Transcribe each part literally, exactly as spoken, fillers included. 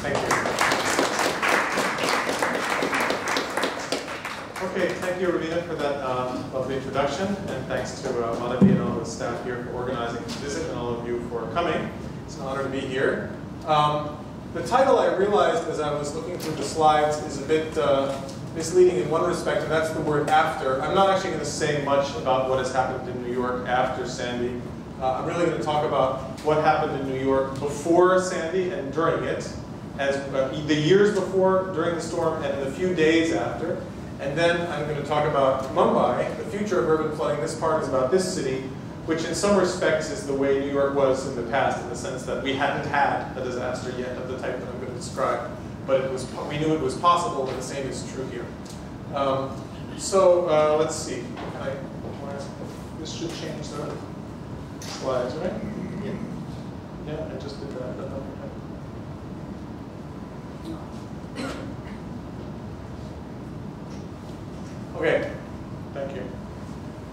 Thank you. Okay, thank you, Rubina, for that uh, lovely introduction, and thanks to uh, Marabi and all the staff here for organizing this visit, and all of you for coming. It's an honor to be here. Um, the title, I realized as I was looking through the slides, is a bit uh, misleading in one respect, and that's the word after. I'm not actually going to say much about what has happened in New York after Sandy. Uh, I'm really going to talk about what happened in New York before Sandy and during it, as uh, the years before, during the storm, and the few days after. And then I'm going to talk about Mumbai, the future of urban flooding. This part is about this city, which in some respects is the way New York was in the past, in the sense that we hadn't had a disaster yet of the type that I'm going to describe, but it was, we knew it was possible, but the same is true here. Um, so uh, let's see. Can I, this should change the slides, right? Yeah. Yeah, I just did that. Okay, thank you.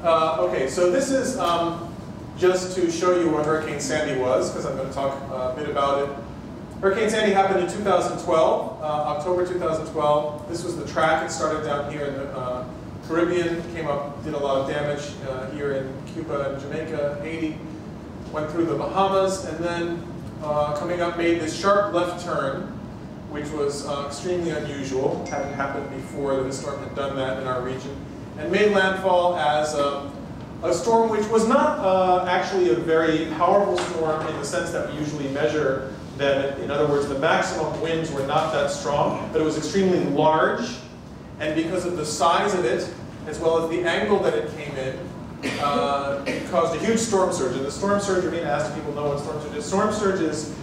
Uh, okay, so this is um, just to show you what Hurricane Sandy was, because I'm going to talk a bit about it. Hurricane Sandy happened in two thousand twelve, uh, October two thousand twelve. This was the track. It started down here in the uh, Caribbean, came up, did a lot of damage uh, here in Cuba and Jamaica, Haiti, went through the Bahamas, and then uh, coming up made this sharp left turn, which was uh, extremely unusual. Hadn't happened before. The storm had done that in our region, and made landfall as a, a storm which was not uh, actually a very powerful storm in the sense that we usually measure them. In other words, the maximum winds were not that strong, but it was extremely large, and because of the size of it, as well as the angle that it came in, uh, it caused a huge storm surge. And the storm surge, I mean, asked people know what storm surge is. Storm surge is,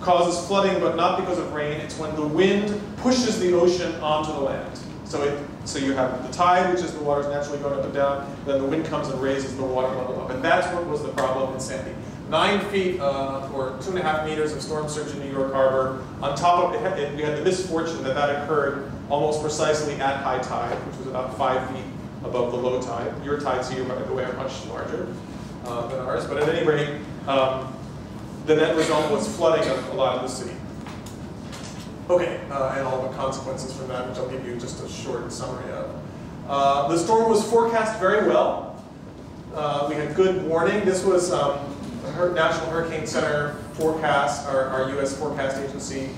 causes flooding, but not because of rain. It's when the wind pushes the ocean onto the land. So, it, so you have the tide, which is the water's naturally going up and down, then the wind comes and raises the water level up. And that's what was the problem in Sandy. Nine feet uh, or two and a half meters of storm surge in New York Harbor. On top of it, it, we had the misfortune that that occurred almost precisely at high tide, which was about five feet above the low tide. Your tides here, by the way, are much larger uh, than ours. But at any rate, um, the net result was flooding of a lot of the city. Okay, uh, and all the consequences from that, which I'll give you just a short summary of. Uh, the storm was forecast very well. Uh, we had good warning. This was um, the National Hurricane Center forecast, our, our U S forecast agency,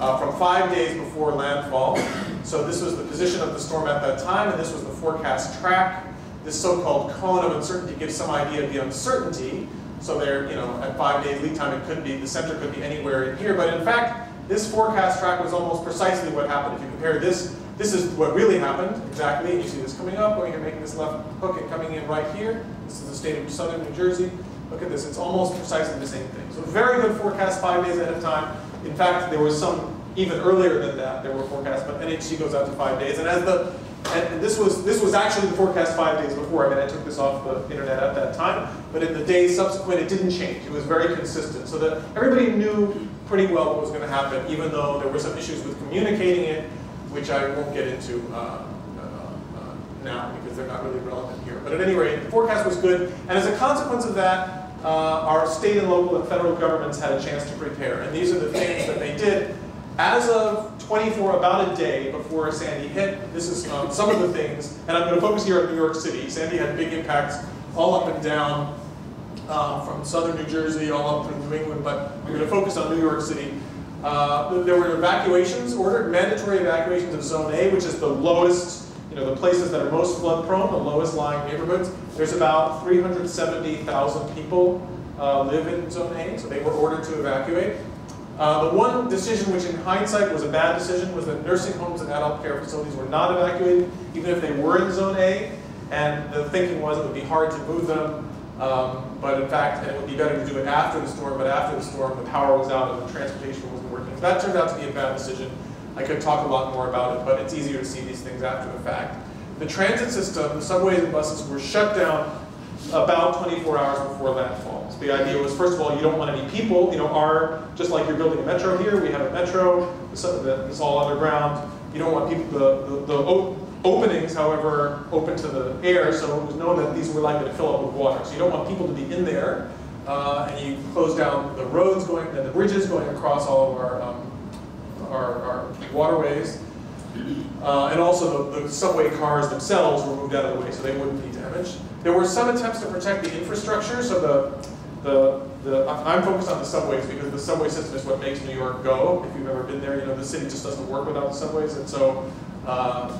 uh, from five days before landfall. So this was the position of the storm at that time, and this was the forecast track. This so-called cone of uncertainty gives some idea of the uncertainty. So there, you know, at five days lead time, it could be, the center could be anywhere in here, but in fact, this forecast track was almost precisely what happened. If you compare this, this is what really happened, exactly. You see this coming up, going here, making this left hook and coming in right here. This is the state of southern New Jersey. Look at this, it's almost precisely the same thing. So very good forecast five days ahead of time. In fact, there was some even earlier than that, there were forecasts, but N H C goes out to five days. And as the, and this was, this was actually the forecast five days before. I mean, I took this off the internet at that time, but in the days subsequent, it didn't change. It was very consistent, so that everybody knew pretty well what was going to happen, even though there were some issues with communicating it, which I won't get into uh, uh, uh, now because they're not really relevant here. But at any rate, the forecast was good, and as a consequence of that, uh, our state and local and federal governments had a chance to prepare. And these are the things that they did. As of twenty-four, about a day before Sandy hit, this is um, some of the things, and I'm going to focus here on New York City. Sandy had big impacts all up and down. Uh, from southern New Jersey all up through New England, but we're going to focus on New York City. Uh, there were evacuations ordered, mandatory evacuations of Zone A, which is the lowest, you know, the places that are most flood prone, the lowest lying neighborhoods. There's about three hundred seventy thousand people uh, live in Zone A, so they were ordered to evacuate. Uh, the one decision which in hindsight was a bad decision was that nursing homes and adult care facilities were not evacuated, even if they were in Zone A, and the thinking was it would be hard to move them. Um, but in fact, it would be better to do it after the storm, but after the storm, the power was out and the transportation wasn't working. So that turned out to be a bad decision. I could talk a lot more about it, but it's easier to see these things after the fact. The transit system, the subways and buses, were shut down about twenty-four hours before landfall. So the idea was, first of all, you don't want any people. You know, our, just like you're building a metro here, we have a metro, it's all underground. You don't want people, the, the, the open, openings, however, open to the air, so it was known that these were likely to fill up with water. So you don't want people to be in there, uh, and you close down the roads going, and the bridges going across all of our, um, our, our waterways. Uh, and also the, the subway cars themselves were moved out of the way so they wouldn't be damaged. There were some attempts to protect the infrastructure, so the, the, the I'm focused on the subways because the subway system is what makes New York go. If you've ever been there, you know the city just doesn't work without the subways, and so uh,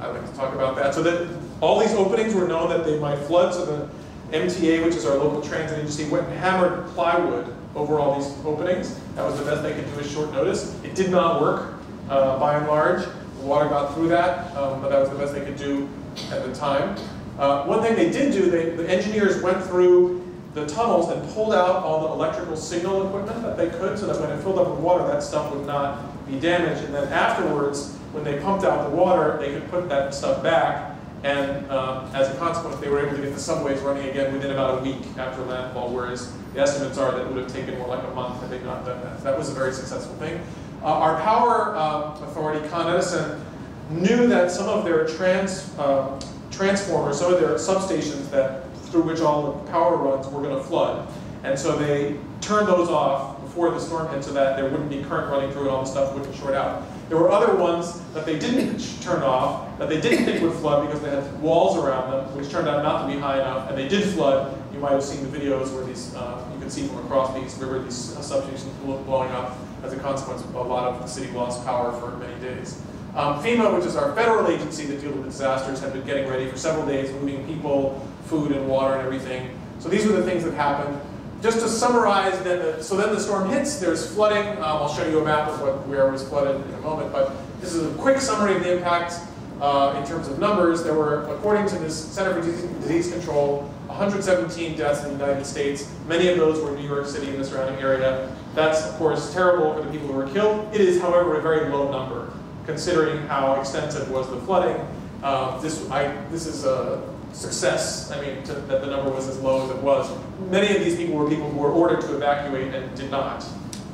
I'd like to talk about that. So that all these openings were known that they might flood, so the M T A, which is our local transit agency, went and hammered plywood over all these openings. That was the best they could do at short notice. It did not work, uh, by and large. Water got through that, um, but that was the best they could do at the time. Uh, one thing they did do, they, the engineers went through the tunnels and pulled out all the electrical signal equipment that they could so that when it filled up with water, that stuff would not be damaged. And then afterwards, when they pumped out the water, they could put that stuff back. And uh, as a consequence, they were able to get the subways running again within about a week after landfall, whereas the estimates are that it would have taken more like a month had they not done that. So that was a very successful thing. Uh, our power uh, authority, Con Edison, knew that some of their trans, uh, transformers, some of their substations that through which all the power runs were going to flood. And so they turned those off before the storm hit so that there wouldn't be current running through and all the stuff wouldn't short out. There were other ones that they didn't turn off, that they didn't think would flood because they had walls around them, which turned out not to be high enough, and they did flood. You might have seen the videos where these, uh, you can see from across the East River, these uh, substations blowing up. As a consequence, a lot of the city lost power for many days. Um, FEMA, which is our federal agency that deals with disasters, had been getting ready for several days, moving people, food and water and everything. So these were the things that happened. Just to summarize, then the, so then the storm hits, there's flooding. Um, I'll show you a map of what, where it was flooded in a moment, but this is a quick summary of the impact uh, in terms of numbers. There were, according to this Center for Disease Control, one hundred seventeen deaths in the United States. Many of those were in New York City and the surrounding area. That's, of course, terrible for the people who were killed. It is, however, a very low number, considering how extensive was the flooding. Uh, this, I, this is a success, I mean, to, that the number was as low as it was. Many of these people were people who were ordered to evacuate and did not,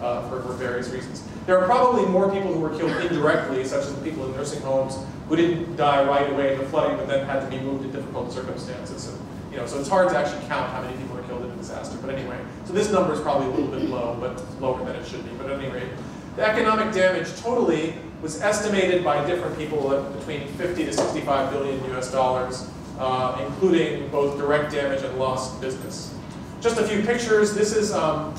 uh, for, for various reasons. There are probably more people who were killed indirectly, such as the people in nursing homes, who didn't die right away in the flooding, but then had to be moved in difficult circumstances. And, you know, so it's hard to actually count how many people are killed in a disaster, but anyway. So this number is probably a little bit low, but lower than it should be, but at any rate. The economic damage totally was estimated by different people at between fifty to sixty-five billion U S dollars, uh, including both direct damage and lost business. Just a few pictures. This is um,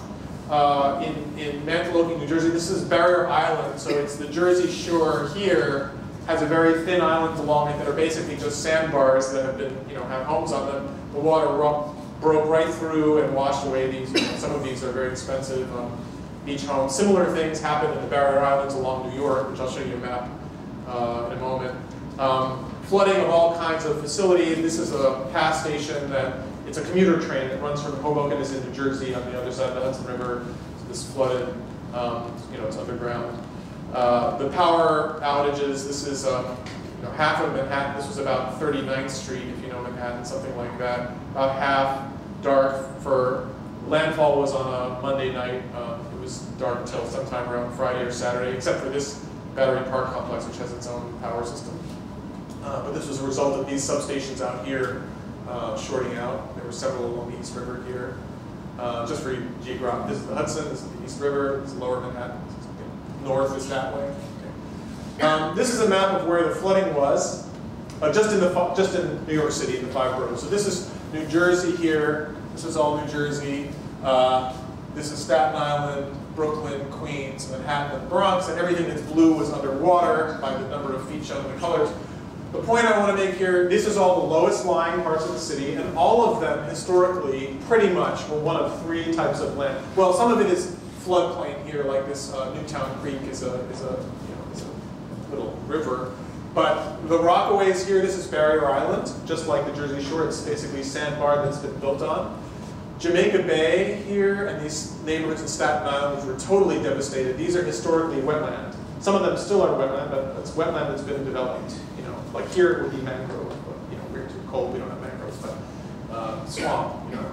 uh, in, in Mantoloking, New Jersey. This is Barrier Island, so it's the Jersey Shore here. Has a very thin islands along it that are basically just sandbars that have been, you know, have homes on them. The water broke right through and washed away these. You know, some of these are very expensive um, beach homes. Similar things happened in the Barrier Islands along New York, which I'll show you a map uh, in a moment. Um, flooding of all kinds of facilities. This is a pass station that it's a commuter train that runs from Hoboken into New Jersey on the other side of the Hudson River. So this flooded. Um, you know, it's underground. Uh, the power outages, this is um, you know, half of Manhattan, this was about thirty-ninth Street, if you know Manhattan, something like that. About half dark for, landfall was on a Monday night, um, it was dark till sometime around Friday or Saturday, except for this Battery Park complex, which has its own power system. Uh, but this was a result of these substations out here uh, shorting out. There were several along the East River here. Uh, just for geographic, this is the Hudson, this is the East River, this is lower Manhattan. North is that way. Okay. Um, this is a map of where the flooding was, uh, just in the just in New York City in the five boroughs. So this is New Jersey here. This is all New Jersey. Uh, this is Staten Island, Brooklyn, Queens, Manhattan, and Bronx, and everything that's blue was underwater by the number of feet shown in the colors. The point I want to make here: this is all the lowest lying parts of the city, and all of them historically, pretty much, were one of three types of land. Well, some of it is floodplain here, like this uh, Newtown Creek is a is a, you know, is a little river, but the Rockaways here, this is Barrier Island, just like the Jersey Shore. It's basically sandbar that's been built on. Jamaica Bay here and these neighborhoods in Staten Island were totally devastated. These are historically wetland. Some of them still are wetland, but it's wetland that's been developed. You know, like here it would be mangrove, but you know we're too cold, we don't have mangroves, but uh, swamp, you know.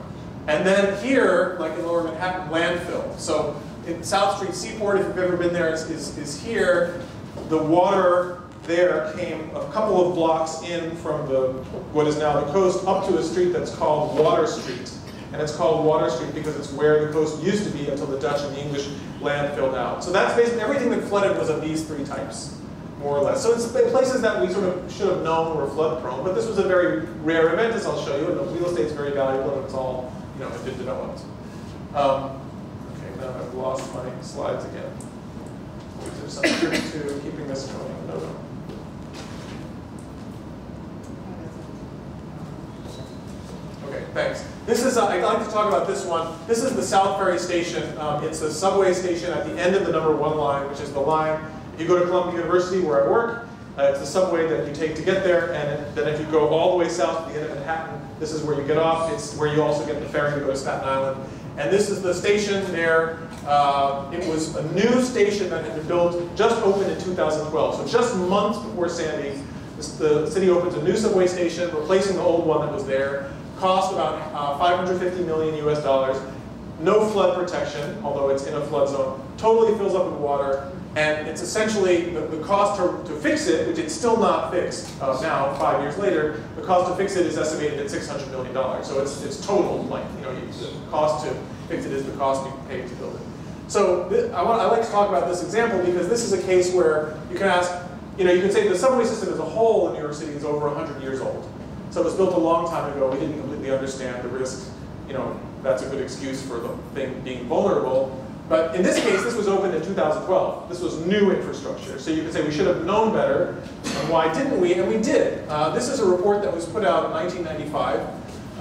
And then here, like in lower Manhattan, landfill. So in South Street Seaport, if you've ever been there, is, is, is here. The water there came a couple of blocks in from the what is now the coast up to a street that's called Water Street. and it's called Water Street because it's where the coast used to be until the Dutch and the English land filled out. So that's basically everything that flooded was of these three types, more or less. So it's been places that we sort of should have known were flood prone, but this was a very rare event, as I'll show you, and the real estate's very valuable and it's all, you know, it's been developed. Um, okay, now I've lost my slides again. Is there something to keeping this going? No, no. Okay, thanks. This is, uh, I'd like to talk about this one. This is the South Ferry Station. Um, it's a subway station at the end of the number one line, which is the line. If you go to Columbia University, where I work, uh, it's the subway that you take to get there, and then if you go all the way south to the end of Manhattan, this is where you get off. It's where you also get the ferry to go to Staten Island. And this is the station there. Uh, it was a new station that had been built, just opened in two thousand twelve. So just months before Sandy, this, the city opens a new subway station, replacing the old one that was there. Cost about uh, five hundred fifty million U S dollars. No flood protection, although it's in a flood zone. Totally fills up with water. And it's essentially the, the cost to, to fix it, which it's still not fixed uh, now, five years later. The cost to fix it is estimated at six hundred million dollars. So it's, it's total, like, you know, the cost to fix it is the cost you pay to build it. So this, I, want, I like to talk about this example because this is a case where you can ask, you know, you can say the subway system as a whole in New York City is over one hundred years old. So it was built a long time ago. We didn't completely understand the risks. You know, that's a good excuse for the thing being vulnerable. But in this case, this was opened in two thousand twelve. This was new infrastructure. So you could say we should have known better. And why didn't we? And we did. Uh, this is a report that was put out in nineteen ninety-five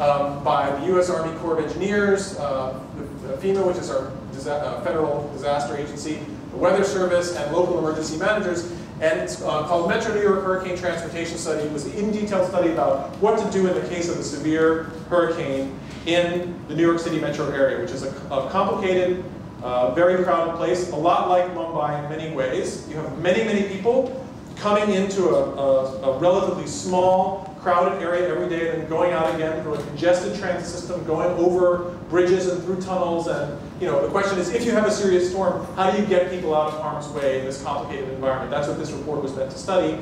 um, by the U S Army Corps of Engineers, uh, the FEMA, which is our uh, federal disaster agency, the Weather Service, and local emergency managers. And it's uh, called Metro New York Hurricane Transportation Study. It was an in-detail study about what to do in the case of a severe hurricane in the New York City metro area, which is a, a complicated, uh, very crowded place, a lot like Mumbai in many ways. You have many, many people coming into a, a, a relatively small, crowded area every day and then going out again through a congested transit system, going over bridges and through tunnels. And you know, the question is, if you have a serious storm, how do you get people out of harm's way in this complicated environment? That's what this report was meant to study.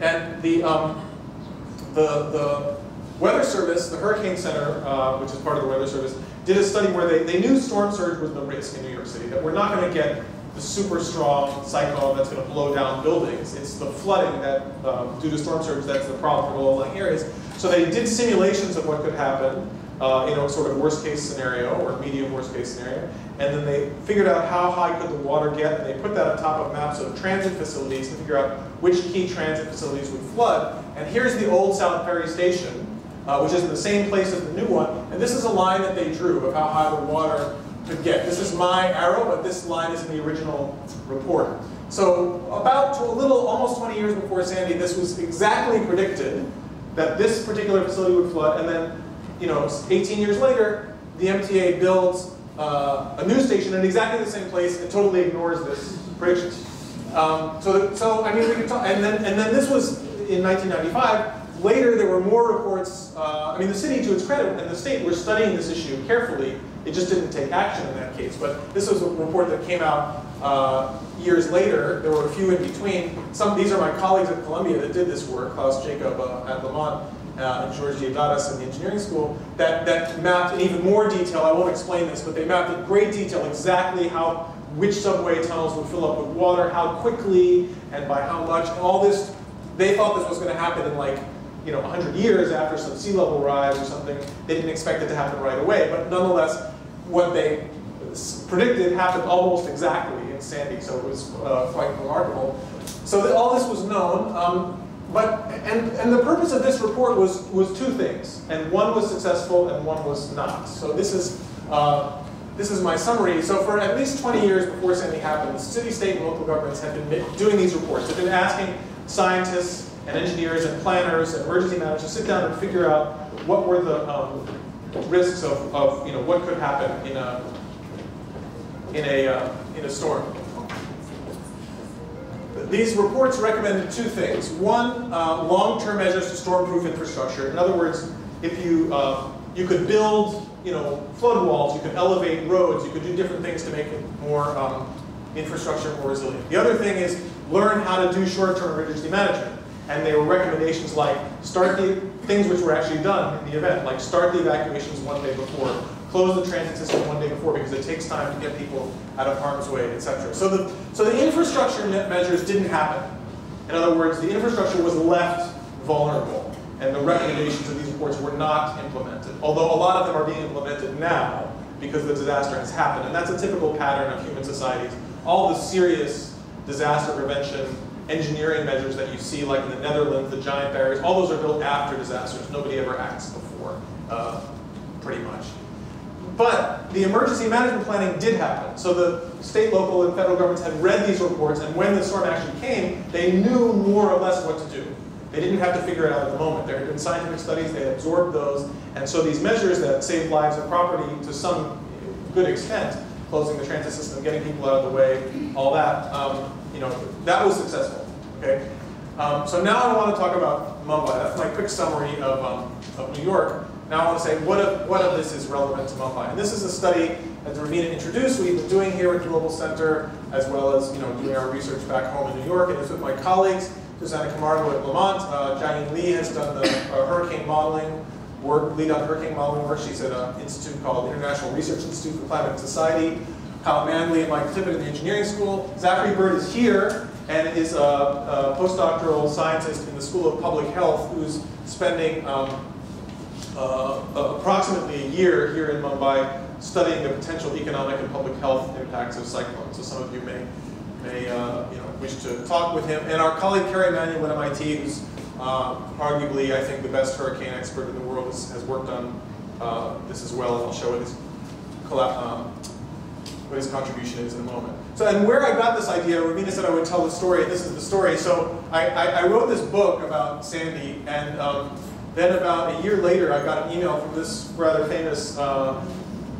And the, um, the, the Weather Service, the Hurricane Center, uh, which is part of the Weather Service, did a study where they, they knew storm surge was the risk in New York City, that we're not going to get the super strong cyclone that's going to blow down buildings. It's the flooding that, um, due to storm surge, that's the problem for low-lying areas. So they did simulations of what could happen uh, in a sort of worst-case scenario or medium worst-case scenario, and then they figured out how high could the water get, and they put that on top of maps of transit facilities to figure out which key transit facilities would flood. And here's the old South Ferry Station, uh, which is in the same place as the new one, and this is a line that they drew of how high the water could get. This is my arrow, but this line is in the original report. So about to a little, almost twenty years before Sandy, this was exactly predicted that this particular facility would flood, and then, you know, eighteen years later, the M T A builds uh, a new station in exactly the same place and totally ignores this prediction. Um, so, that, so I mean, we can talk, and then, and then this was in nineteen ninety-five. Later, there were more reports. Uh, I mean, the city, to its credit, and the state were studying this issue carefully. It just didn't take action in that case. But this was a report that came out uh, years later. There were a few in between. Some These are my colleagues at Columbia that did this work, Klaus Jacob uh, at Lamont uh, and George Diodatis in the engineering school, that, that mapped in even more detail. I won't explain this, but they mapped in great detail exactly how which subway tunnels would fill up with water, how quickly, and by how much. And all this, they thought this was going to happen in like, you know, one hundred years after some sea level rise or something. They didn't expect it to happen right away, but nonetheless, what they predicted happened almost exactly in Sandy, so it was uh, quite remarkable. So that all this was known, um, but and and the purpose of this report was was two things, and one was successful and one was not. So this is uh, this is my summary. So for at least twenty years before Sandy happened, the city, state, and local governments have been doing these reports. They've been asking scientists and engineers and planners and emergency managers to sit down and figure out what were the um, risks of, of, you know, what could happen in a in a uh, in a storm. These reports recommended two things: one, uh, long-term measures to storm-proof infrastructure. In other words, if you uh, you could build, you know, flood walls, you could elevate roads, you could do different things to make it more um, infrastructure more resilient. The other thing is learn how to do short-term emergency management. And they were recommendations like start the things which were actually done in the event, like start the evacuations one day before, close the transit system one day before because it takes time to get people out of harm's way, et cetera. So the, so the infrastructure measures didn't happen. In other words, the infrastructure was left vulnerable, and the recommendations of these reports were not implemented, although a lot of them are being implemented now because the disaster has happened. And that's a typical pattern of human societies. All the serious disaster prevention engineering measures that you see, like in the Netherlands, the giant barriers, all those are built after disasters. Nobody ever acts before, uh, pretty much. But the emergency management planning did happen. So the state, local, and federal governments had read these reports, and when the storm actually came, they knew more or less what to do. They didn't have to figure it out at the moment. There had been scientific studies, they had absorbed those, and so these measures that saved lives and property to some good extent, closing the transit system, getting people out of the way, all that, um, you know, that was successful, okay? Um, so now I want to talk about Mumbai. That's my quick summary of, um, of New York. Now I want to say what of, what of this is relevant to Mumbai. And this is a study that Rubina introduced, we've been doing here at Global Center, as well as, you know, doing our research back home in New York, and it's with my colleagues, Susanna Camargo at Lamont. Uh, Janine Lee has done the uh, hurricane modeling work, lead on hurricane modeling work. She's at an institute called International Research Institute for Climate and Society. Kyle Manley and Mike Clifford at the engineering school. Zachary Bird is here and is a, a postdoctoral scientist in the School of Public Health who's spending um, uh, approximately a year here in Mumbai studying the potential economic and public health impacts of cyclones. So some of you may may uh, you know, wish to talk with him. And our colleague Kerry Emanuel at M I T, who's uh, arguably, I think, the best hurricane expert in the world, has, has worked on uh, this as well, and I'll show what his, um, what his contribution is in a moment. So, and where I got this idea, Rubina said I would tell the story, and this is the story. So I, I, I wrote this book about Sandy, and um, then about a year later, I got an email from this rather famous uh,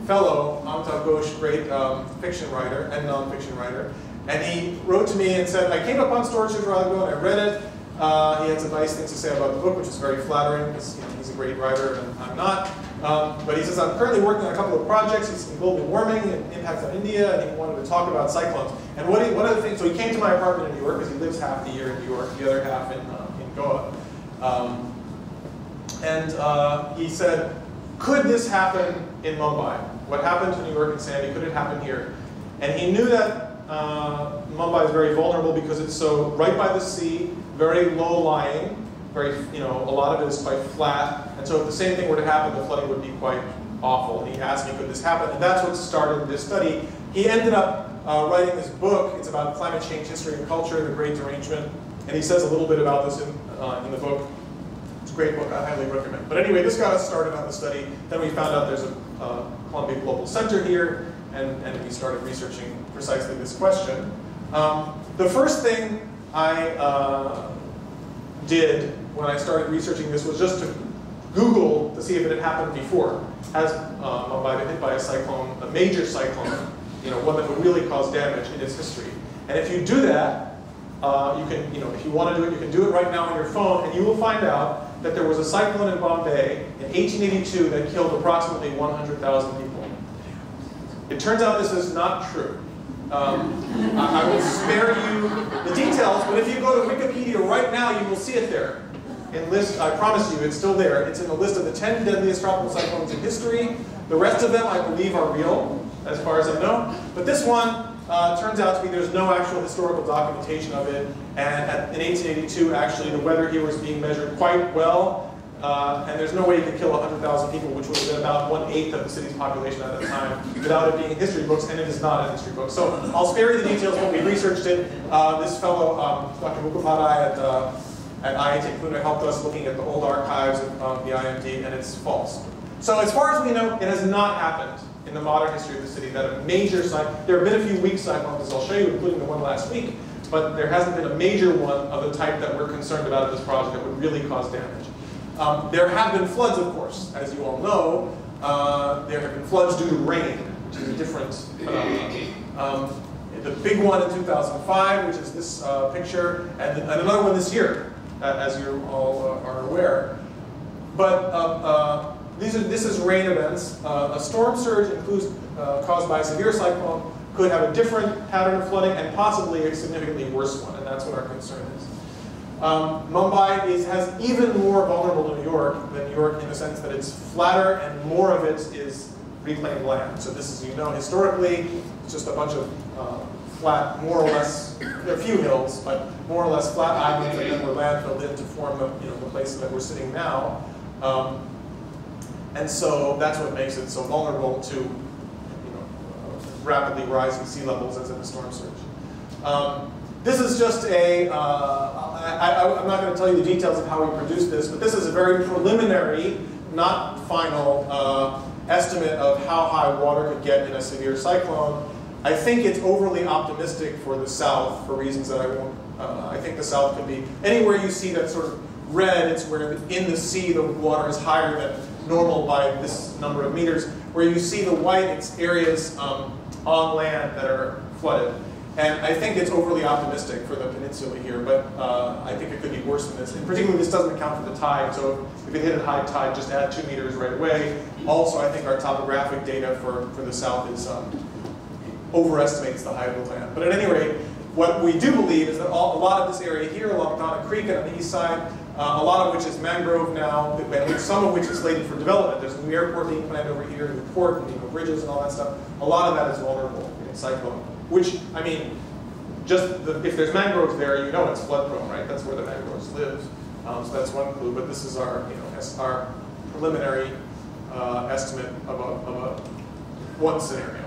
fellow, Amitav Ghosh, great um, fiction writer and non-fiction writer. And he wrote to me and said, I came up on Storage a while ago and I read it. Uh, he had some nice things to say about the book, which is very flattering because, you know, he's a great writer and I'm not. Um, but he says, I'm currently working on a couple of projects. It's global warming and impacts on India, and he wanted to talk about cyclones. And what he, one of the things, so he came to my apartment in New York because he lives half the year in New York, the other half in, uh, in Goa. Um, and uh, he said, could this happen in Mumbai? What happened to New York and Sandy, could it happen here? And he knew that Uh, Mumbai is very vulnerable because it's so right by the sea, very low-lying, very, you know, a lot of it is quite flat, and so if the same thing were to happen, the flooding would be quite awful. And he asked me, could this happen? And that's what started this study. He ended up uh, writing this book. It's about climate change, history, and culture, the Great Derangement, and he says a little bit about this in, uh, in the book. It's a great book, I highly recommend. But anyway, this got us started on the study. Then we found out there's a uh, Columbia Global Center here, and, and we started researching precisely this question. Um, the first thing I uh, did when I started researching this was just to Google to see if it had happened before. Has uh, Mumbai been hit by a cyclone, a major cyclone, you know, one that would really cause damage in its history? And if you do that, uh, you can, you know, if you want to do it, you can do it right now on your phone, and you will find out that there was a cyclone in Bombay in eighteen eighty-two that killed approximately one hundred thousand people. It turns out this is not true. Um, I, I will spare you the details, but if you go to Wikipedia right now, you will see it there. In list, I promise you, it's still there. It's in the list of the ten deadliest tropical cyclones in history. The rest of them, I believe, are real, as far as I know. But this one uh, turns out to be there's no actual historical documentation of it. And at, in eighteen eighty-two, actually, the weather here was being measured quite well. Uh, and there's no way you could kill one hundred thousand people, which would have been about one-eighth of the city's population at that time, without it being in history books, and it is not in history books. So I'll spare you the details when we researched it. Uh, this fellow, um, Doctor Mukhopadhyay at, uh, at I I T Pune helped us looking at the old archives of um, the I M D, and it's false. So as far as we know, it has not happened in the modern history of the city that a major cyclone, there have been a few weak cyclones, I'll show you, including the one last week, but there hasn't been a major one of the type that we're concerned about in this project that would really cause damage. Um, there have been floods, of course, as you all know. Uh, there have been floods due to rain, which is a different phenomenon. Um, the big one in two thousand five, which is this uh, picture, and, and another one this year, uh, as you all uh, are aware. But uh, uh, these are, this is rain events. Uh, a storm surge includes, uh, caused by a severe cyclone could have a different pattern of flooding and possibly a significantly worse one, and that's what our concern is. Um, Mumbai is, has even more vulnerable to New York than New York in the sense that it's flatter and more of it is reclaimed land. So this is, you know, historically, it's just a bunch of uh, flat, more or less, a few hills, but more or less flat islands that then were landfilled in to form the, you know, the place that we're sitting now. Um, and so that's what makes it so vulnerable to, you know, uh, rapidly rising sea levels as in a storm surge. Um, This is just a, uh, I, I, I'm not going to tell you the details of how we produced this, but this is a very preliminary, not final, uh, estimate of how high water could get in a severe cyclone. I think it's overly optimistic for the South for reasons that I won't, uh, I think the South could be, anywhere you see that sort of red, it's where in the sea the water is higher than normal by this number of meters. Where you see the white, it's areas um, on land that are flooded. And I think it's overly optimistic for the peninsula here, but uh, I think it could be worse than this. And particularly, this doesn't account for the tide. So if it hit at high tide, just add two meters right away. Also, I think our topographic data for, for the South is um, overestimates the height of the land. But at any rate, what we do believe is that all, a lot of this area here along Donna Creek and on the east side, uh, a lot of which is mangrove now, some of which is slated for development. There's a new airport being planned over here, new port, new bridges, and all that stuff. A lot of that is vulnerable in cyclone. Which, I mean, just the, if there's mangroves there, you know it's flood prone, right? That's where the mangroves live. Um, so that's one clue. But this is our, you know, our preliminary uh, estimate of a, of a one scenario.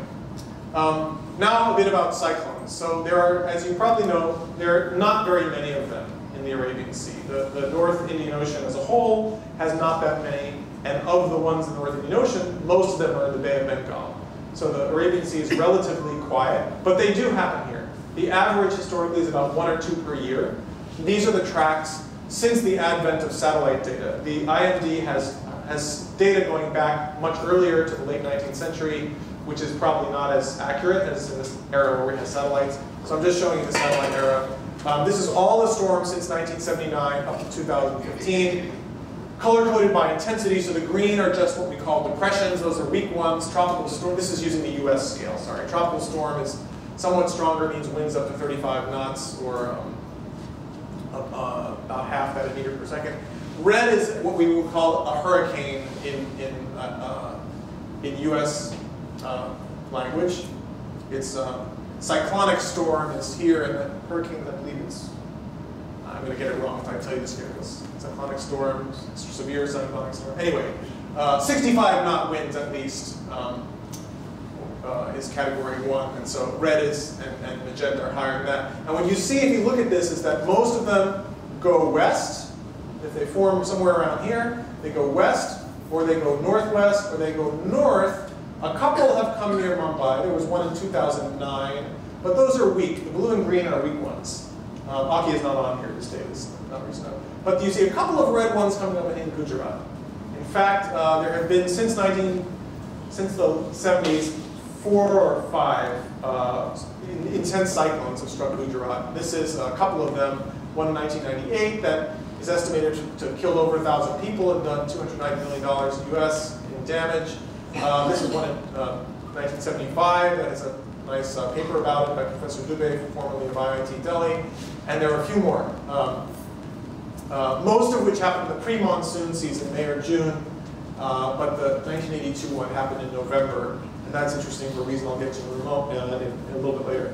Um, now a bit about cyclones. So there are, as you probably know, there are not very many of them in the Arabian Sea. The, the North Indian Ocean as a whole has not that many, and of the ones in the North Indian Ocean, most of them are in the Bay of Bengal. So the Arabian Sea is relatively quiet, but they do happen here. The average historically is about one or two per year. These are the tracks since the advent of satellite data. The I M D has, has data going back much earlier to the late nineteenth century, which is probably not as accurate as in this era where we have satellites. So I'm just showing you the satellite era. Um, this is all the storms since nineteen seventy-nine up to two thousand fifteen. Color-coded by intensity, so the green are just what we call depressions. Those are weak ones. Tropical storm, this is using the U S scale, sorry. Tropical storm is somewhat stronger, means winds up to thirty-five knots, or um, uh, uh, about half that a meter per second. Red is what we would call a hurricane in, in, uh, uh, in U S uh, language. It's uh, cyclonic storm is here, and the hurricane, I believe it's, I'm going to get it wrong if I tell you this here. It's cyclonic storm, severe cyclonic storm. Anyway, uh, sixty-five knot winds at least um, uh, is category one. And so red is and, and magenta are higher than that. And what you see if you look at this is that most of them go west. If they form somewhere around here, they go west, or they go northwest, or they go north. A couple have come near Mumbai. There was one in two thousand nine. But those are weak. The blue and green are weak ones. Um, Aki is not on here this day, this numbers no. But you see a couple of red ones coming up in Gujarat. In fact, uh, there have been since nineteen, since the seventies, four or five uh, in, intense cyclones have struck Gujarat. This is a couple of them. One in nineteen ninety-eight that is estimated to, to have killed over a thousand people and done two hundred ninety million dollars U S in damage. Uh, this is one in uh, nineteen seventy-five that is a nice uh, paper about it by Professor Dubey, formerly of I I T Delhi. And there are a few more, um, uh, most of which happened in the pre-monsoon season, May or June, uh, but the nineteen eighty-two one happened in November, and that's interesting for a reason I'll get to in a, moment, uh, in, in a little bit later.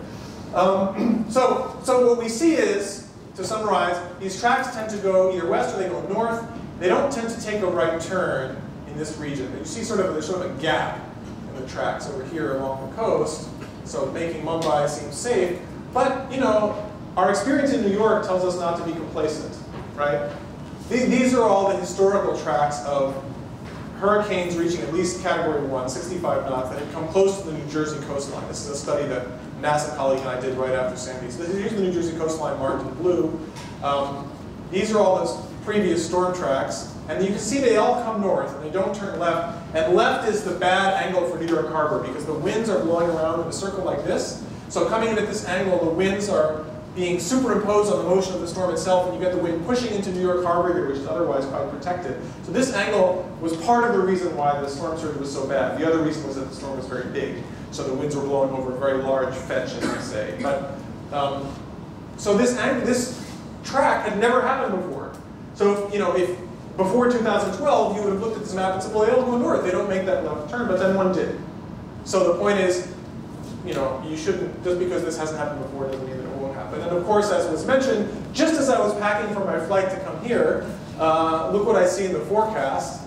Um, so, so what we see is, to summarize, these tracks tend to go either west or they go north. They don't tend to take a right turn in this region. You see sort of there's sort of a gap in the tracks over here along the coast, so making Mumbai seem safe, but you know. Our experience in New York tells us not to be complacent, right? These are all the historical tracks of hurricanes reaching at least category one, sixty-five knots, that had come close to the New Jersey coastline. This is a study that NASA colleague and I did right after Sandy. So here's the New Jersey coastline marked in blue. Um, these are all those previous storm tracks. And you can see they all come north, and they don't turn left. And left is the bad angle for New York Harbor, because the winds are blowing around in a circle like this. So coming in at this angle, the winds are being superimposed on the motion of the storm itself, and you get the wind pushing into New York Harbor here, which is otherwise quite protected. So this angle was part of the reason why the storm surge was so bad. The other reason was that the storm was very big, so the winds were blowing over a very large fetch, as we say. But um, so this angle, this track had never happened before. So if, you know, if Before two thousand twelve, you would have looked at this map and said, well, they all go north. They don't make that left turn, but then one did. So the point is, you know, you shouldn't, just because this hasn't happened before doesn't mean that it won't happen. And of course, as was mentioned, just as I was packing for my flight to come here, uh, look what I see in the forecast.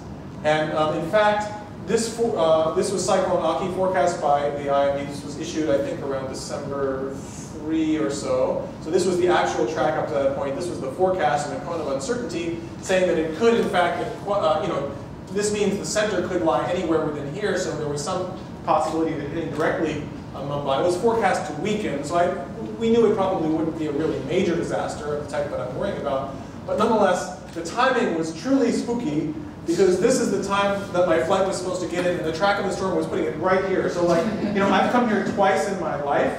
And um, in fact, this, for, uh, this was Cyclone Aki forecast by the I M D. This was issued, I think, around December three or so. So this was the actual track up to that point. This was the forecast and a cone of uncertainty, saying that it could, in fact, it, uh, you know, this means the center could lie anywhere within here. So there was some possibility of it hitting directly on Mumbai. It was forecast to weaken, so I, we knew it probably wouldn't be a really major disaster of the type that I'm worrying about. But nonetheless, the timing was truly spooky, because this is the time that my flight was supposed to get in, and the track of the storm was putting it right here. So, like, you know, I've come here twice in my life,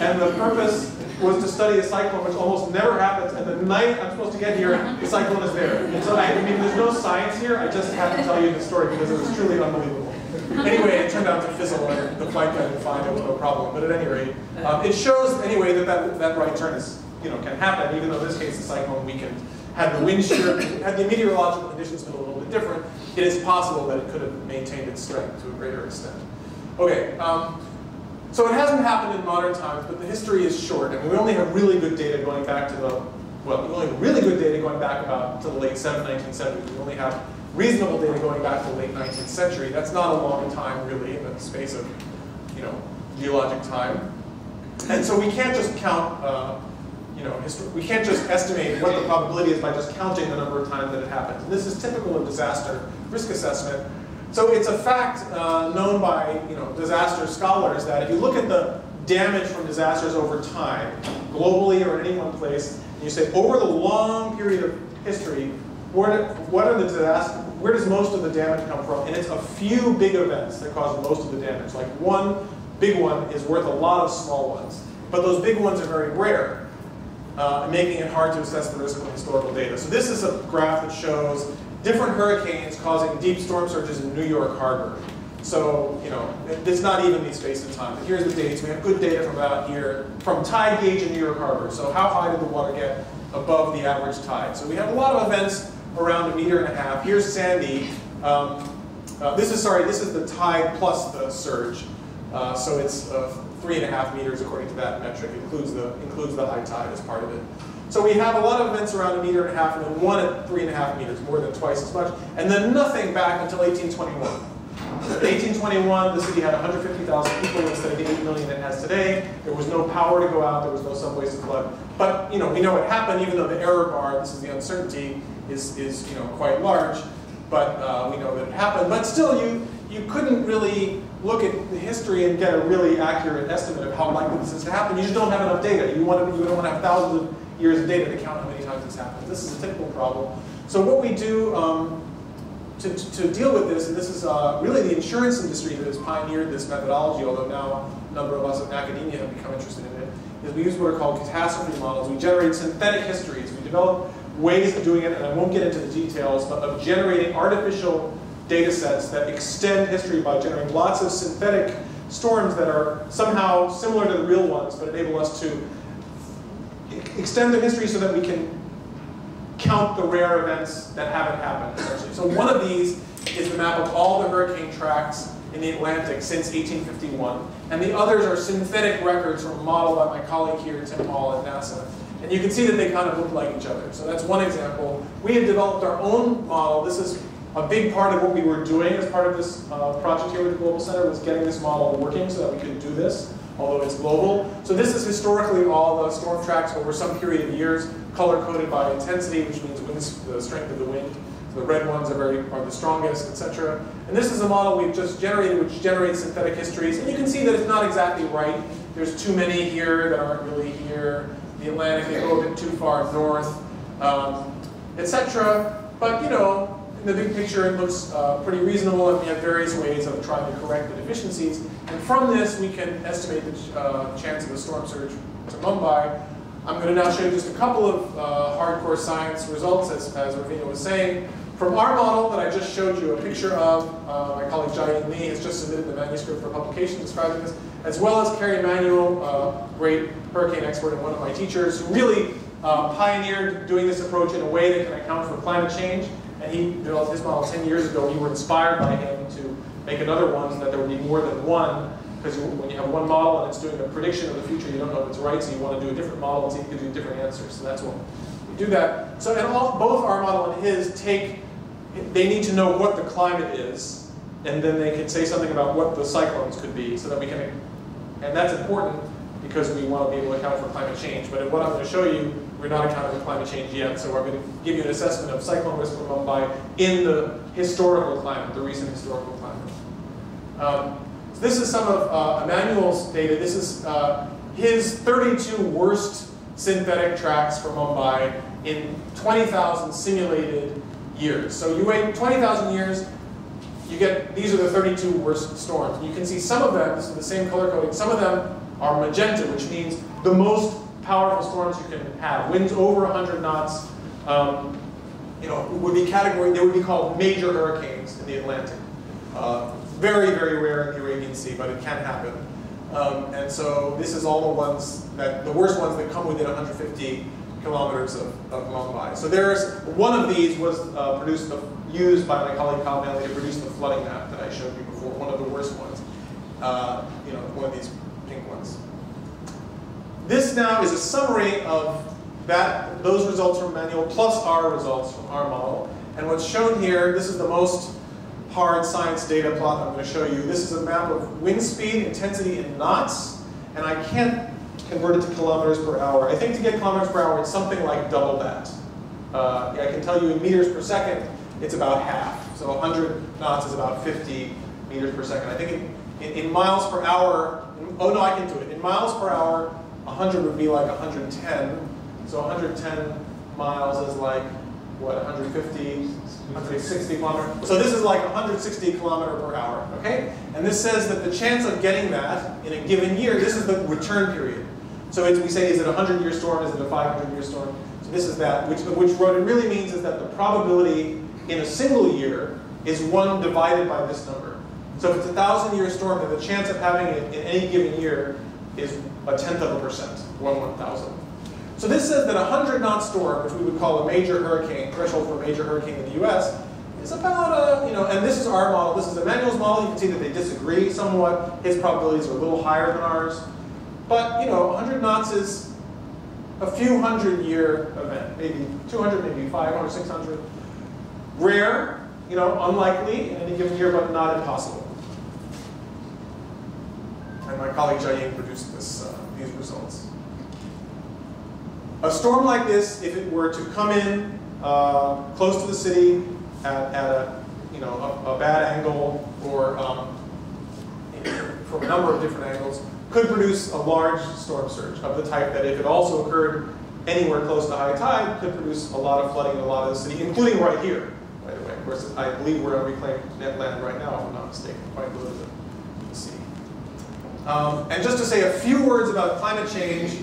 and the purpose was to study a cyclone, which almost never happens, and the night I'm supposed to get here, the cyclone is there. And so, I, I mean, there's no science here, I just have to tell you the story, because it was truly unbelievable. Anyway, it turned out to fizzle, and the flight got fine, it was no problem. But at any rate, um, it shows, anyway, that that, that right turn is, you know, can happen, even though in this case the cyclone weakened. Had the wind shear, had the meteorological conditions been a little bit different, it is possible that it could have maintained its strength to a greater extent. Okay, um, so it hasn't happened in modern times, but the history is short, and we only have really good data going back to the, well, we only have really good data going back about to the late nineteenth century. We only have reasonable data going back to the late nineteenth century. That's not a long time, really, in the space of, you know, geologic time. And so we can't just count. Uh, You know, we can't just estimate what the probability is by just counting the number of times that it happens. And this is typical of disaster risk assessment. So it's a fact uh, known by, you know, disaster scholars that if you look at the damage from disasters over time, globally or in any one place, and you say over the long period of history, where, what are the disaster, where does most of the damage come from? And it's a few big events that cause most of the damage. Like one big one is worth a lot of small ones, but those big ones are very rare. Uh, making it hard to assess the risk from historical data. So this is a graph that shows different hurricanes causing deep storm surges in New York Harbor. So, you know, it's not evenly spaced in time. But here's the dates. We have good data from about here, from tide gauge in New York Harbor. So how high did the water get above the average tide? So we have a lot of events around a meter and a half. Here's Sandy. Um, uh, this is, sorry, this is the tide plus the surge. Uh, so it's uh, three and a half meters according to that metric, includes the, includes the high tide as part of it. So we have a lot of events around a meter and a half, and then one at three and a half meters, more than twice as much, and then nothing back until eighteen twenty-one. So in eighteen twenty-one, the city had one hundred fifty thousand people instead of eight million it has today. There was no power to go out, there was no subways to flood. But, you know, we know it happened, even though the error bar, this is the uncertainty, is, is you know, quite large, but uh, we know that it happened. But still, you, you couldn't really look at the history and get a really accurate estimate of how likely this is to happen. You just don't have enough data. You, want to, you don't want to have thousands of years of data to count how many times this happens. This is a typical problem. So what we do um, to, to, to deal with this, and this is uh, really the insurance industry that has pioneered this methodology, although now a number of us in academia have become interested in it, is we use what are called catastrophe models. We generate synthetic histories. We develop ways of doing it, and I won't get into the details, but of generating artificial data sets that extend history by generating lots of synthetic storms that are somehow similar to the real ones, but enable us to extend the history so that we can count the rare events that haven't happened, essentially. So one of these is the map of all the hurricane tracks in the Atlantic since eighteen fifty-one, and the others are synthetic records or modeled by my colleague here, Tim Hall at NASA. And you can see that they kind of look like each other. So that's one example. We have developed our own model. This is a big part of what we were doing as part of this uh, project here with the Global Center, was getting this model working so that we could do this, although it's global. So this is historically all the storm tracks over some period of years, color-coded by intensity, which means winds, the strength of the wind. So the red ones are, very, are the strongest, et cetera. And this is a model we've just generated, which generates synthetic histories. And you can see that it's not exactly right. There's too many here that aren't really here. The Atlantic, they go a bit too far north, um, et cetera. But, you know, in the big picture, it looks uh, pretty reasonable, and we have various ways of trying to correct the deficiencies. And from this, we can estimate the uh, chance of a storm surge to Mumbai. I'm going to now show you just a couple of uh, hardcore science results, as, as Rubina was saying. From our model that I just showed you a picture of, uh, my colleague Jai Lee has just submitted the manuscript for publication describing this, as well as Kerry Emanuel, uh, great hurricane expert and one of my teachers, who really uh, pioneered doing this approach in a way that can account for climate change and he developed his model ten years ago. We were inspired by him to make another one, that there would be more than one, because when you have one model and it's doing a prediction of the future, you don't know if it's right, so you want to do a different model and see if you can do different answers. So that's what we do that. So and all, both our model and his take, they need to know what the climate is, and then they can say something about what the cyclones could be, so that we can, and that's important because we want to be able to account for climate change. But what I'm going to show you, we're not accounting for climate change yet, so I'm going to give you an assessment of cyclone risk for Mumbai in the historical climate, the recent historical climate. Um, so this is some of uh, Emanuel's data. This is uh, his thirty-two worst synthetic tracks for Mumbai in twenty thousand simulated years. So you wait twenty thousand years, you get, these are the thirty-two worst storms. And you can see some of them, this is the same color coding, some of them are magenta, which means the most powerful storms you can have. Winds over one hundred knots, um, you know, would be category, they would be called major hurricanes in the Atlantic. Uh, very, very rare in the Arabian Sea, but it can happen. Um, and so this is all the ones that, the worst ones that come within one hundred fifty kilometers of, of Mumbai. So there's, one of these was uh, produced, the, used by my colleague Kyle Manley to produce the flooding map that I showed you before, one of the worst ones. Uh, you know, one of these pink ones. This now is a summary of that, those results from Manuel plus our results from our model. And what's shown here, this is the most hard science data plot I'm going to show you. This is a map of wind speed, intensity in knots, and I can't convert it to kilometers per hour. I think to get kilometers per hour, it's something like double that. Uh, I can tell you in meters per second, it's about half. So one hundred knots is about fifty meters per second. I think in, in, in miles per hour, in, oh no, I can do it. In miles per hour, one hundred would be like one hundred ten. So one hundred ten miles is like, what, one hundred fifty, one hundred sixty kilometers? So this is like one hundred sixty kilometers per hour, okay? And this says that the chance of getting that in a given year, this is the return period. So it's, we say, is it a hundred-year storm? Is it a five hundred-year storm? So this is that, which, which what it really means is that the probability in a single year is one divided by this number. So if it's a thousand-year storm, then the chance of having it in any given year is a tenth of a percent, one one thousandth. So this says that a hundred-knot storm, which we would call a major hurricane, threshold for a major hurricane in the U S, is about a, you know, and this is our model, this is Emanuel's model, you can see that they disagree somewhat, his probabilities are a little higher than ours, but, you know, one hundred knots is a few hundred-year event, maybe two hundred, maybe five hundred, six hundred. Rare, you know, unlikely in any given year, but not impossible. And my colleague Jiaying produced this, uh, these results. A storm like this, if it were to come in uh, close to the city at, at a, you know, a, a bad angle or um, from a number of different angles, could produce a large storm surge of the type that if it also occurred anywhere close to high tide, could produce a lot of flooding in a lot of the city, including right here, by the way. Of course, I believe we're on reclaimed net land right now, if I'm not mistaken, quite a little bit. Um, and just to say a few words about climate change,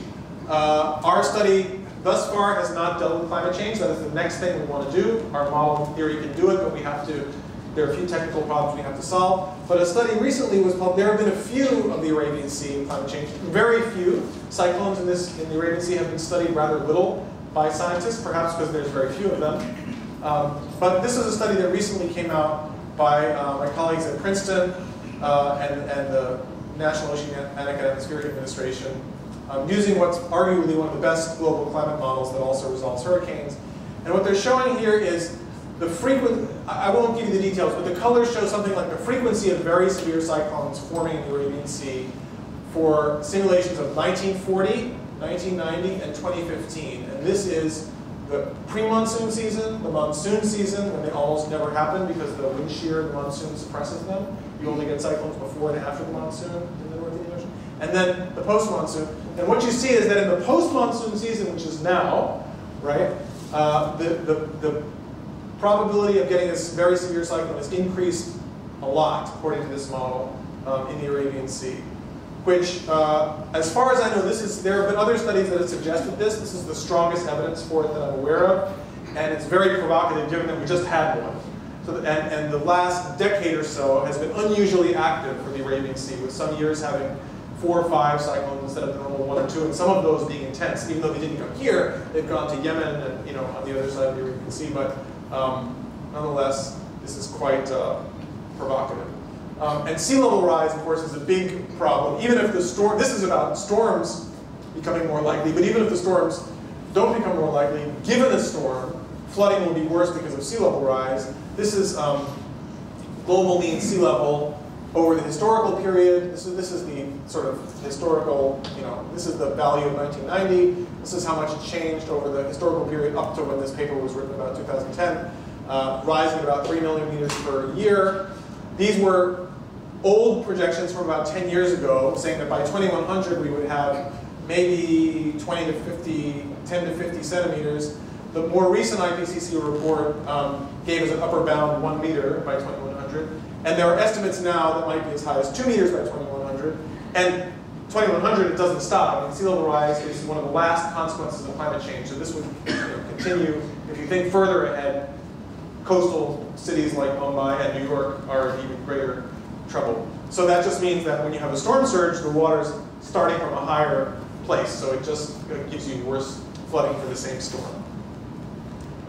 uh, our study thus far has not dealt with climate change. That is the next thing we want to do. Our model theory can do it, but we have to, there are a few technical problems we have to solve. But a study recently was published. There have been a few of the Arabian Sea and climate change, very few. Cyclones in, this, in the Arabian Sea have been studied rather little by scientists, perhaps because there's very few of them. Um, but this is a study that recently came out by uh, my colleagues at Princeton uh, and, and the National Oceanic and Atmospheric Administration, um, using what's arguably one of the best global climate models that also resolves hurricanes. And what they're showing here is the frequent, I won't give you the details, but the colors show something like the frequency of very severe cyclones forming in the Arabian Sea for simulations of nineteen forty, nineteen ninety, and twenty fifteen. And this is the pre-monsoon season, the monsoon season, when they almost never happen because the wind shear in the monsoon suppresses them. You only get cyclones before and after the monsoon in the North Indian Ocean. And then the post-monsoon. And what you see is that in the post-monsoon season, which is now, right, uh, the, the, the probability of getting this very severe cyclone has increased a lot, according to this model, um, in the Arabian Sea. Which, uh, as far as I know, this is, there have been other studies that have suggested this. This is the strongest evidence for it that I'm aware of. And it's very provocative, given that we just had one. So the, and, and the last decade or so has been unusually active for the Arabian Sea, with some years having four or five cyclones instead of the normal one or two, and some of those being intense. Even though they didn't come here, they've gone to Yemen and, you know, on the other side of the Arabian Sea. But um, Nonetheless, this is quite uh, provocative. Um, and sea level rise, of course, is a big problem. Even if the storm, this is about storms becoming more likely, but even if the storms don't become more likely, given a storm, flooding will be worse because of sea level rise. This is um, global mean sea level over the historical period. This is, this is the sort of historical, you know, this is the value of nineteen ninety. This is how much it changed over the historical period up to when this paper was written about two thousand ten, uh, rising about three million meters per year. These were old projections from about ten years ago, saying that by twenty-one hundred we would have maybe twenty to fifty, ten to fifty centimeters. The more recent I P C C report um, gave us an upper bound one meter by twenty-one hundred. And there are estimates now that might be as high as two meters by twenty-one hundred. And twenty-one hundred, it doesn't stop. I mean, sea level rise is one of the last consequences of climate change. So this would, you know, continue. If you think further ahead, coastal cities like Mumbai and New York are in even greater trouble. So that just means that when you have a storm surge, the water's starting from a higher place. So it just it gives you worse flooding for the same storm.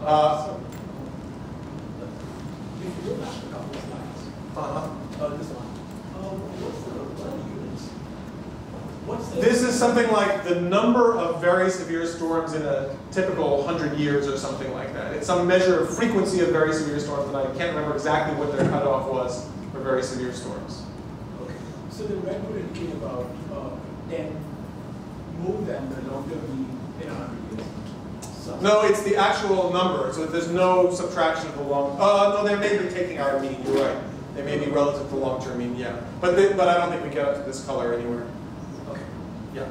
Uh, if you go back a couple of slides, uh-huh. uh, this one. Um, what's the flooding units? What's the this is something like the number of very severe storms in a typical hundred years or something like that. It's some measure of frequency of very severe storms, and I can't remember exactly what their cutoff was for very severe storms. Okay. So the red would indicate about uh, ten more than the longer mean in a hundred years. No, it's the actual number, so there's no subtraction of the long. Uh, no, they may be taking our mean. You're right. They may be relative to long-term mean. Yeah, but they, but I don't think we get up to this color anywhere. Okay. Yeah.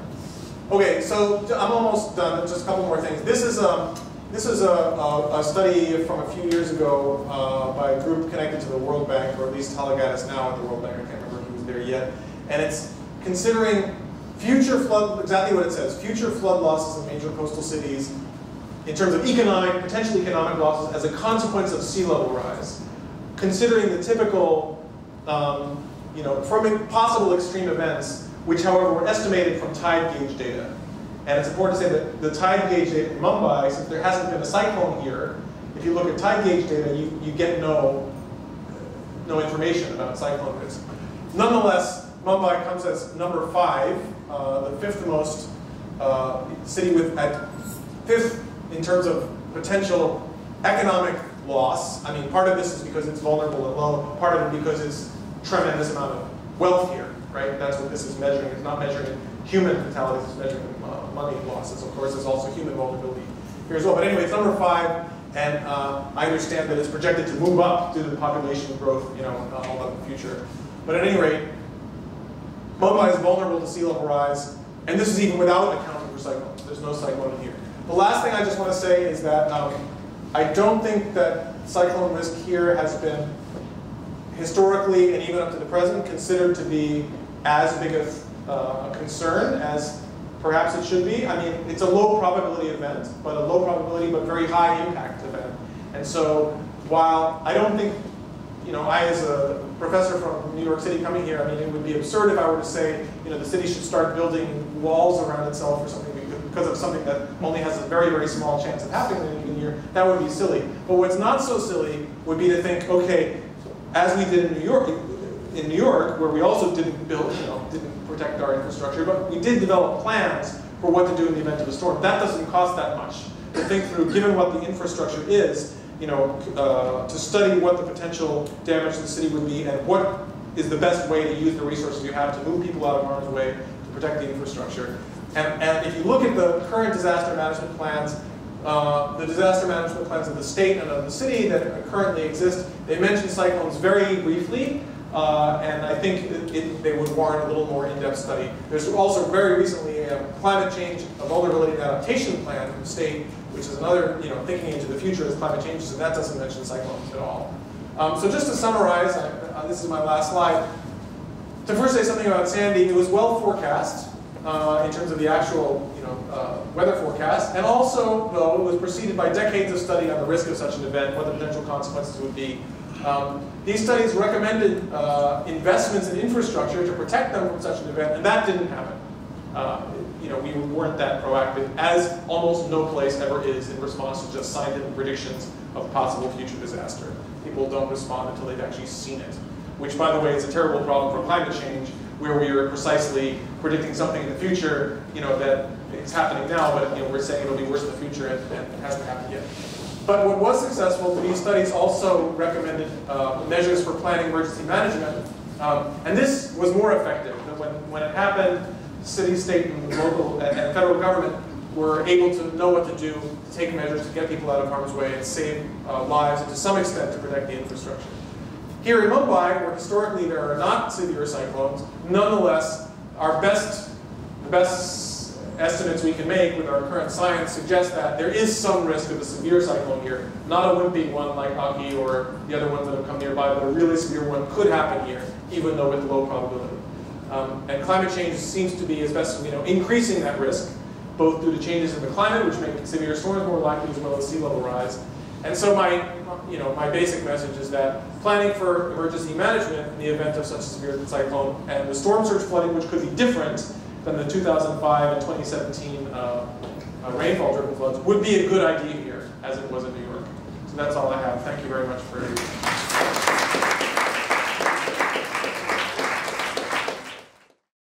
Okay. So I'm almost done. Just a couple more things. This is a this is a, a, a study from a few years ago uh, by a group connected to the World Bank, or at least Talagat is now at the World Bank. I can't remember if he was there yet. And it's considering future flood. Exactly what it says: future flood losses in major coastal cities, in terms of economic, potential economic losses as a consequence of sea level rise, considering the typical, um, you know, from possible extreme events, which, however, were estimated from tide gauge data. And it's important to say that the tide gauge data in Mumbai, since there hasn't been a cyclone here, if you look at tide gauge data, you, you get no, no information about cyclone risk. Nonetheless, Mumbai comes as number five, uh, the fifth most uh, city with, at fifth, in terms of potential economic loss. I mean, part of this is because it's vulnerable and low, part of it because it's tremendous amount of wealth here, right? That's what this is measuring. It's not measuring human fatalities, it's measuring uh, money losses. Of course, there's also human vulnerability here as well. But anyway, it's number five, and uh, I understand that it's projected to move up due to the population growth, you know, uh, all about the future. But at any rate, Mumbai is vulnerable to sea level rise, and this is even without accounting for cyclones. There's no cyclone here. The last thing I just want to say is that um, I don't think that cyclone risk here has been historically and even up to the present considered to be as big a uh, concern as perhaps it should be. I mean, it's a low probability event, but a low probability but very high impact event. And so while I don't think, you know, I as a professor from New York City coming here, I mean, it would be absurd if I were to say, you know, the city should start building walls around itself or something because of something that only has a very, very small chance of happening in a given year. That would be silly. But what's not so silly would be to think, okay, as we did in New York, in New York, where we also didn't build, you know, didn't protect our infrastructure, but we did develop plans for what to do in the event of a storm. That doesn't cost that much to think through, given what the infrastructure is, you know, uh, to study what the potential damage to the city would be and what is the best way to use the resources you have to move people out of harm's way to protect the infrastructure. And, and if you look at the current disaster management plans, uh, the disaster management plans of the state and of the city that currently exist, they mention cyclones very briefly, uh, and I think it, it, they would warrant a little more in-depth study. There's also very recently a climate change vulnerability and adaptation plan from the state, which is another, you know, thinking into the future as climate changes, and that doesn't mention cyclones at all. Um, so just to summarize, I, uh, this is my last slide. To first say something about Sandy, it was well forecast. Uh, in terms of the actual, you know, uh, weather forecast. And also, though, it was preceded by decades of study on the risk of such an event, what the potential consequences would be. Um, these studies recommended uh, investments in infrastructure to protect them from such an event, and that didn't happen. Uh, you know, we weren't that proactive, as almost no place ever is in response to just scientific predictions of possible future disaster. People don't respond until they've actually seen it, which, by the way, is a terrible problem for climate change, where we are precisely predicting something in the future, you know, that it's happening now, but you know, we're saying it'll be worse in the future, and, and it hasn't happened yet. But what was successful, these studies also recommended uh, measures for planning emergency management, um, and this was more effective. When, when it happened, city, state, and local, and, and federal government were able to know what to do, to take measures to get people out of harm's way and save uh, lives, and to some extent to protect the infrastructure. Here in Mumbai, where historically there are not severe cyclones, nonetheless, our best, the best estimates we can make with our current science suggest that there is some risk of a severe cyclone here. Not a wimpy one like Aki or the other ones that have come nearby, but a really severe one could happen here, even though with low probability. Um, and climate change seems to be, as best as we know, increasing that risk, both due to changes in the climate, which make severe storms more likely, as well as sea level rise. And so my, you know, my basic message is that planning for emergency management in the event of such a severe cyclone and the storm surge flooding, which could be different than the two thousand five and twenty seventeen uh, uh, rainfall-driven floods, would be a good idea here, as it was in New York. So that's all I have. Thank you very much for your